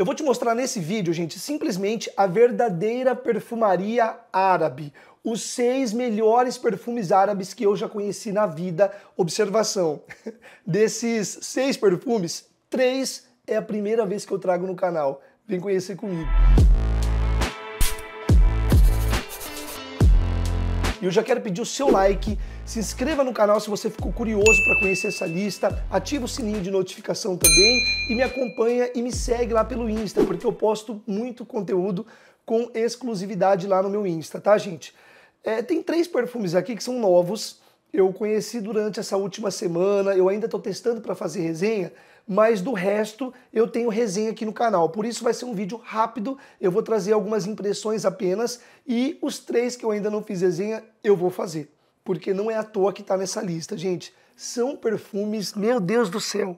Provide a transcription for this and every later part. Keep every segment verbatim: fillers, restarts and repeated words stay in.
Eu vou te mostrar nesse vídeo, gente, simplesmente a verdadeira perfumaria árabe. Os seis melhores perfumes árabes que eu já conheci na vida. Observação, desses seis perfumes, três é a primeira vez que eu trago no canal. Vem conhecer comigo. E eu já quero pedir o seu like, se inscreva no canal se você ficou curioso para conhecer essa lista, ativa o sininho de notificação também e me acompanha e me segue lá pelo Insta, porque eu posto muito conteúdo com exclusividade lá no meu Insta, tá, gente? É, tem três perfumes aqui que são novos, eu conheci durante essa última semana, eu ainda estou testando para fazer resenha, mas do resto eu tenho resenha aqui no canal, por isso vai ser um vídeo rápido, eu vou trazer algumas impressões apenas e os três que eu ainda não fiz resenha eu vou fazer, porque não é à toa que tá nessa lista, gente. São perfumes, meu Deus do céu,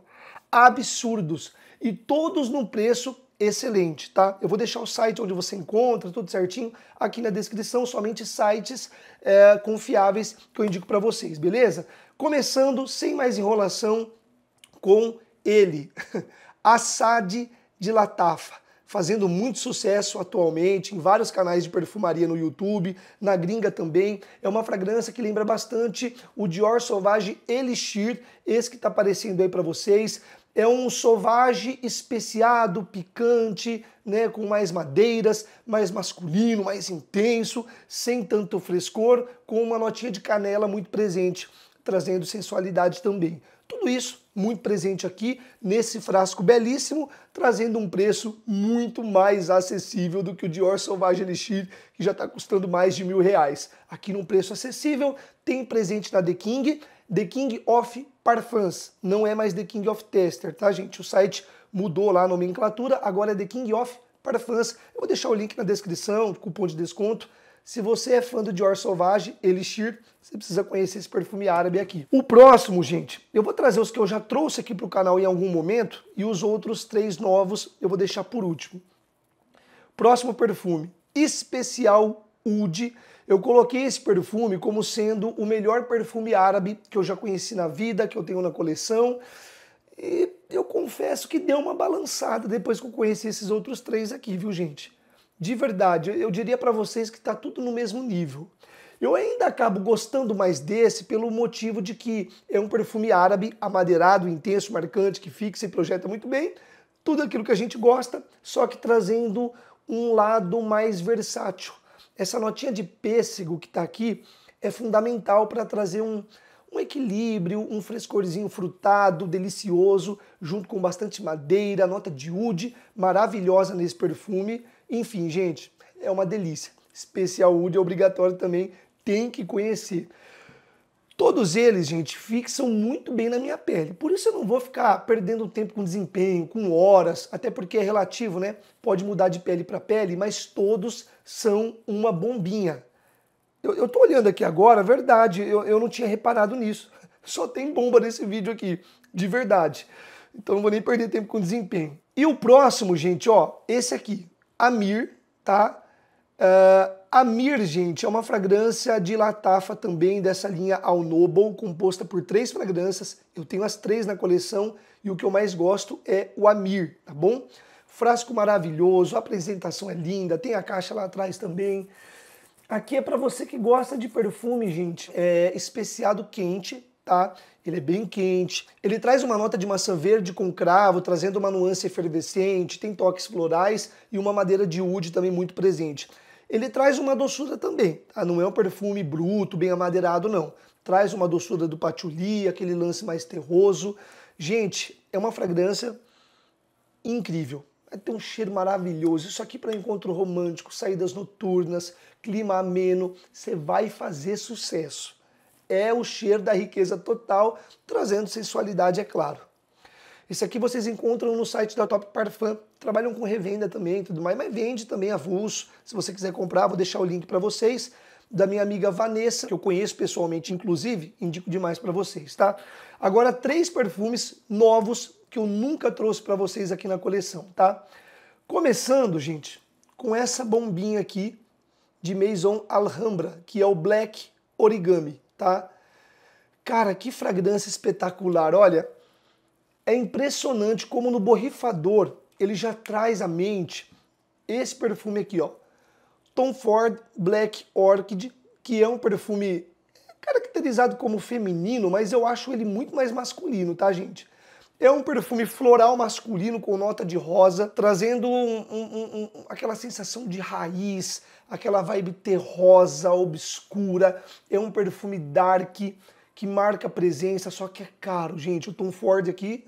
absurdos e todos num preço excelente, tá? Eu vou deixar o site onde você encontra, tudo certinho, aqui na descrição, somente sites é, confiáveis que eu indico para vocês, beleza? Começando, sem mais enrolação, com ele, Asad de Lattafa, fazendo muito sucesso atualmente em vários canais de perfumaria no YouTube, na gringa também. É uma fragrância que lembra bastante o Dior Sauvage Elixir, esse que tá aparecendo aí para vocês. É um sauvage especiado, picante, né, com mais madeiras, mais masculino, mais intenso, sem tanto frescor, com uma notinha de canela muito presente, trazendo sensualidade também. Tudo isso muito presente aqui nesse frasco belíssimo, trazendo um preço muito mais acessível do que o Dior Sauvage Elixir, que já está custando mais de mil reais. Aqui num preço acessível, tem presente na The King, The King of Parfums, não é mais The King of Tester, tá, gente? O site mudou lá a nomenclatura, agora é The King of Parfums. Eu vou deixar o link na descrição, cupom de desconto. Se você é fã do Dior Sauvage Elixir, você precisa conhecer esse perfume árabe aqui. O próximo, gente, eu vou trazer os que eu já trouxe aqui para o canal em algum momento e os outros três novos eu vou deixar por último. Próximo perfume, Special Oud. Eu coloquei esse perfume como sendo o melhor perfume árabe que eu já conheci na vida, que eu tenho na coleção. E eu confesso que deu uma balançada depois que eu conheci esses outros três aqui, viu, gente? De verdade, eu diria para vocês que está tudo no mesmo nível. Eu ainda acabo gostando mais desse pelo motivo de que é um perfume árabe, amadeirado, intenso, marcante, que fixa e projeta muito bem. Tudo aquilo que a gente gosta, só que trazendo um lado mais versátil. Essa notinha de pêssego que está aqui é fundamental para trazer um, um equilíbrio, um frescorzinho frutado, delicioso, junto com bastante madeira, nota de oud, maravilhosa nesse perfume. Enfim, gente, é uma delícia. Special Oud é obrigatório também, tem que conhecer. Todos eles, gente, fixam muito bem na minha pele. Por isso eu não vou ficar perdendo tempo com desempenho, com horas, até porque é relativo, né? Pode mudar de pele para pele, mas todos são uma bombinha. Eu, eu tô olhando aqui agora, verdade, eu, eu não tinha reparado nisso. Só tem bomba nesse vídeo aqui, de verdade. Então não vou nem perder tempo com desempenho. E o próximo, gente, ó, esse aqui. Ameer, tá? Uh, Ameer, gente, é uma fragrância de Lattafa também, dessa linha ao Noble, composta por três fragrâncias. Eu tenho as três na coleção e o que eu mais gosto é o Ameer, tá bom? Frasco maravilhoso, a apresentação é linda, tem a caixa lá atrás também. Aqui é para você que gosta de perfume, gente, é especiado quente, tá? Ele é bem quente, ele traz uma nota de maçã verde com cravo, trazendo uma nuance efervescente, tem toques florais e uma madeira de oud também muito presente. Ele traz uma doçura também, tá? Não é um perfume bruto, bem amadeirado, não. Traz uma doçura do patchouli, aquele lance mais terroso. Gente, é uma fragrância incrível. Tem um cheiro maravilhoso, isso aqui para encontro romântico, saídas noturnas, clima ameno, você vai fazer sucesso. É o cheiro da riqueza total, trazendo sensualidade, é claro. Esse aqui vocês encontram no site da Top Parfum, trabalham com revenda também e tudo mais, mas vende também avulso. Se você quiser comprar, vou deixar o link para vocês, da minha amiga Vanessa, que eu conheço pessoalmente, inclusive, indico demais para vocês, tá? Agora, três perfumes novos que eu nunca trouxe para vocês aqui na coleção, tá? Começando, gente, com essa bombinha aqui de Maison Alhambra, que é o Black Origami. Tá? Cara, que fragrância espetacular, olha, é impressionante como no borrifador ele já traz à mente esse perfume aqui, ó. Tom Ford Black Orchid, que é um perfume caracterizado como feminino, mas eu acho ele muito mais masculino, tá, gente? É um perfume floral masculino com nota de rosa, trazendo um, um, um, aquela sensação de raiz, aquela vibe terrosa, obscura. É um perfume dark, que marca presença, só que é caro, gente. O Tom Ford aqui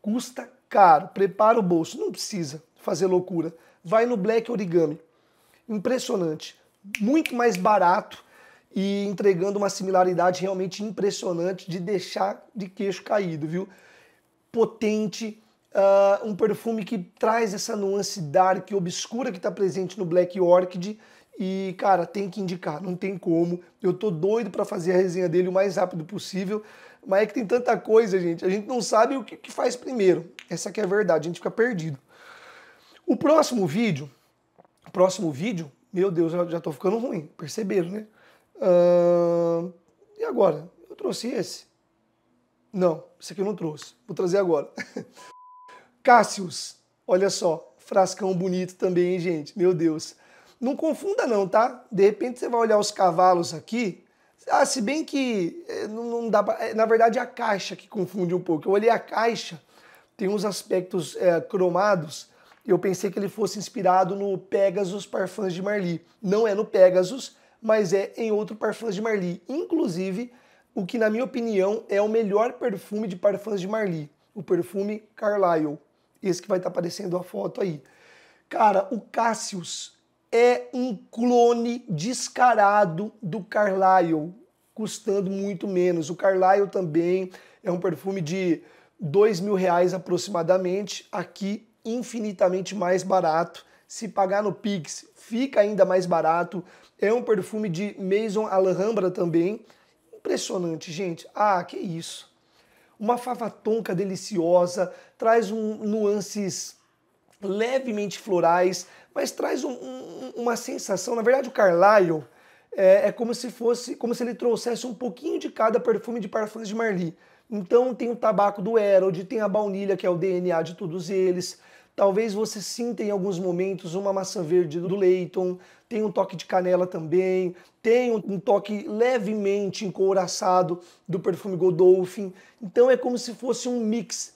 custa caro. Prepara o bolso, não precisa fazer loucura. Vai no Black Origami. Impressionante. Muito mais barato e entregando uma similaridade realmente impressionante de deixar de queixo caído, viu? Potente, uh, um perfume que traz essa nuance dark e obscura que está presente no Black Orchid e, cara, tem que indicar, não tem como. Eu tô doido para fazer a resenha dele o mais rápido possível, mas é que tem tanta coisa, gente, a gente não sabe o que, que faz primeiro. Essa que é a verdade, a gente fica perdido. O próximo vídeo, próximo vídeo, meu Deus, já, já tô ficando ruim, perceberam, né? Uh, e agora? Eu trouxe esse? Não, isso aqui eu não trouxe. Vou trazer agora. Cassius. Olha só. Frascão bonito também, hein, gente? Meu Deus. Não confunda não, tá? De repente você vai olhar os cavalos aqui. Ah, se bem que não, não dá pra... Na verdade é a caixa que confunde um pouco. Eu olhei a caixa, tem uns aspectos é, cromados. Eu pensei que ele fosse inspirado no Pegasus Parfums de Marly. Não é no Pegasus, mas é em outro Parfums de Marly. Inclusive... o que, na minha opinião, é o melhor perfume de Parfums de Marly. O perfume Carlyle. Esse que vai estar aparecendo a foto aí. Cara, o Cassius é um clone descarado do Carlyle. Custando muito menos. O Carlyle também é um perfume de dois mil reais aproximadamente. Aqui, infinitamente mais barato. Se pagar no Pix, fica ainda mais barato. É um perfume de Maison Alhambra também. Impressionante, gente. Ah, que isso. Uma fava tonka deliciosa, traz um, nuances levemente florais, mas traz um, um, uma sensação. Na verdade, o Carlyle é, é como se fosse, como se ele trouxesse um pouquinho de cada perfume de Parfums de Marly. Então tem o tabaco do Herod, tem a baunilha, que é o D N A de todos eles. Talvez você sinta em alguns momentos uma maçã verde do Leighton, tem um toque de canela também, tem um toque levemente encouraçado do perfume Godolphin. Então é como se fosse um mix,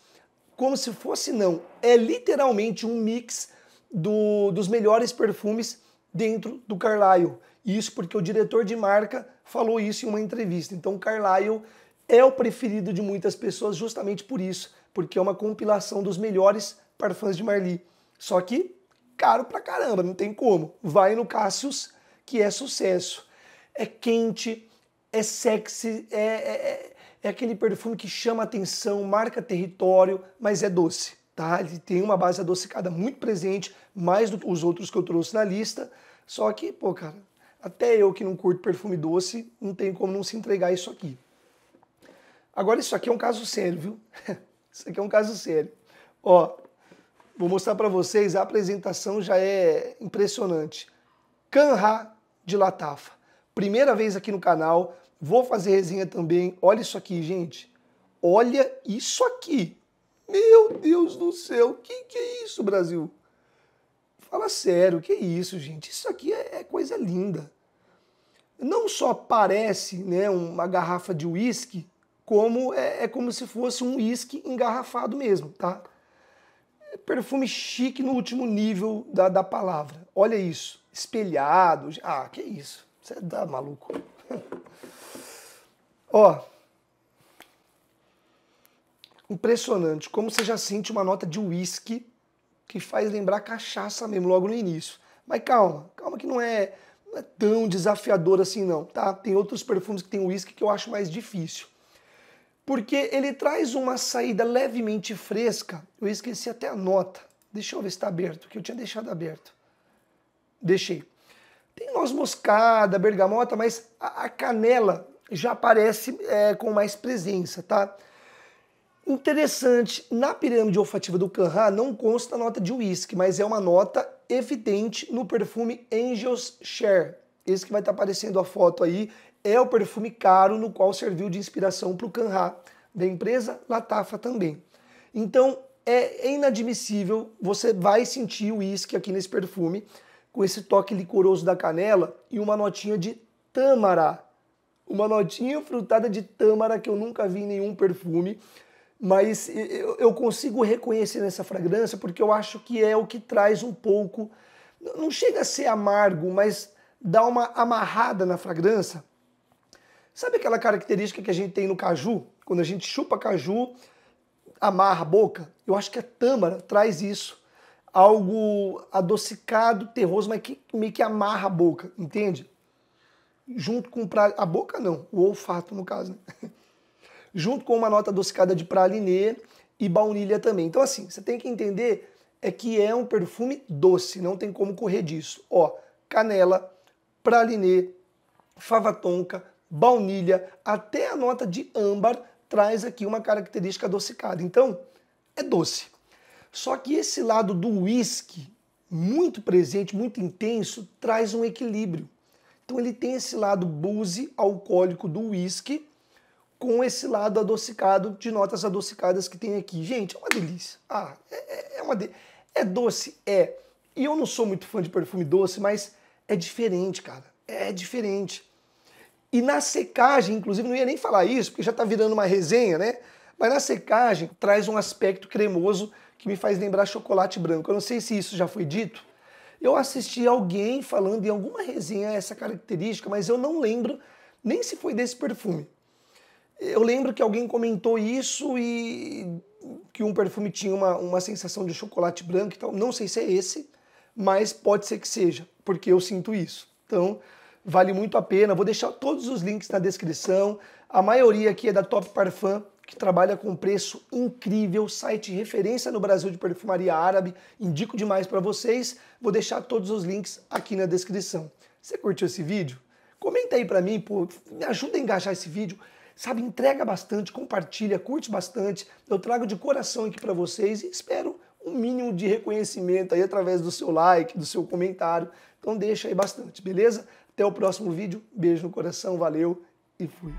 como se fosse não, é literalmente um mix do, dos melhores perfumes dentro do Carlyle. Isso porque o diretor de marca falou isso em uma entrevista. Então o Carlyle é o preferido de muitas pessoas justamente por isso, porque é uma compilação dos melhores Parfums de Marly, só que caro pra caramba, não tem como. Vai no Cassius, que é sucesso. É quente, é sexy, é, é, é aquele perfume que chama atenção, marca território, mas é doce, tá? Ele tem uma base adocicada muito presente, mais do que os outros que eu trouxe na lista, só que, pô, cara, até eu que não curto perfume doce, não tem como não se entregar isso aqui. Agora isso aqui é um caso sério, viu? Isso aqui é um caso sério. Ó, vou mostrar para vocês, a apresentação já é impressionante. Khamrah de Lattafa. Primeira vez aqui no canal, vou fazer resenha também. Olha isso aqui, gente. Olha isso aqui. Meu Deus do céu, que que é isso, Brasil? Fala sério, que é isso, gente? Isso aqui é, é coisa linda. Não só parece, né, uma garrafa de uísque, como é, é como se fosse um uísque engarrafado mesmo, tá? Perfume chique no último nível da, da palavra. Olha isso. Espelhado. Ah, que isso. Você dá maluco. Ó. Impressionante. Como você já sente uma nota de uísque que faz lembrar cachaça mesmo logo no início. Mas calma. Calma que não é, não é tão desafiador assim não, tá? Tem outros perfumes que tem uísque que eu acho mais difícil. Porque ele traz uma saída levemente fresca. Eu esqueci até a nota. Deixa eu ver se está aberto, que eu tinha deixado aberto. Deixei. Tem noz moscada, bergamota, mas a, a canela já aparece é, com mais presença, tá? Interessante, na pirâmide olfativa do Khamrah não consta a nota de uísque, mas é uma nota evidente no perfume Angel's Share. Esse que vai estar aparecendo a foto aí. É o perfume caro no qual serviu de inspiração para o Khamrah, da empresa Lattafa também. Então, é inadmissível, você vai sentir o uísque aqui nesse perfume, com esse toque licoroso da canela e uma notinha de tâmara. Uma notinha frutada de tâmara que eu nunca vi em nenhum perfume, mas eu consigo reconhecer nessa fragrância porque eu acho que é o que traz um pouco, não chega a ser amargo, mas dá uma amarrada na fragrância. Sabe aquela característica que a gente tem no caju? Quando a gente chupa caju, amarra a boca, eu acho que a tâmara traz isso, algo adocicado, terroso, mas que meio que amarra a boca, entende? Junto com pra... a boca não, o olfato no caso, né? Junto com uma nota adocicada de pralinê e baunilha também. Então assim, você tem que entender é que é um perfume doce, não tem como correr disso. Ó, canela, pralinê, fava tonka, baunilha, até a nota de âmbar traz aqui uma característica adocicada. Então, é doce. Só que esse lado do uísque, muito presente, muito intenso, traz um equilíbrio. Então ele tem esse lado boozy alcoólico do uísque, com esse lado adocicado, de notas adocicadas que tem aqui. Gente, é uma delícia. Ah, é, é, uma de... é doce? É. E eu não sou muito fã de perfume doce, mas é diferente, cara. É diferente. E na secagem, inclusive, não ia nem falar isso, porque já tá virando uma resenha, né? Mas na secagem traz um aspecto cremoso que me faz lembrar chocolate branco. Eu não sei se isso já foi dito. Eu assisti alguém falando em alguma resenha essa característica, mas eu não lembro nem se foi desse perfume. Eu lembro que alguém comentou isso e que um perfume tinha uma, uma sensação de chocolate branco e tal. Não sei se é esse, mas pode ser que seja, porque eu sinto isso. Então... vale muito a pena, vou deixar todos os links na descrição. A maioria aqui é da Top Parfum, que trabalha com preço incrível, site referência no Brasil de perfumaria árabe. Indico demais para vocês, vou deixar todos os links aqui na descrição. Você curtiu esse vídeo? Comenta aí para mim, pô, me ajuda a engajar esse vídeo. Sabe, entrega bastante, compartilha, curte bastante. Eu trago de coração aqui para vocês e espero um mínimo de reconhecimento aí através do seu like, do seu comentário. Então deixa aí bastante, beleza? Até o próximo vídeo, beijo no coração, valeu e fui!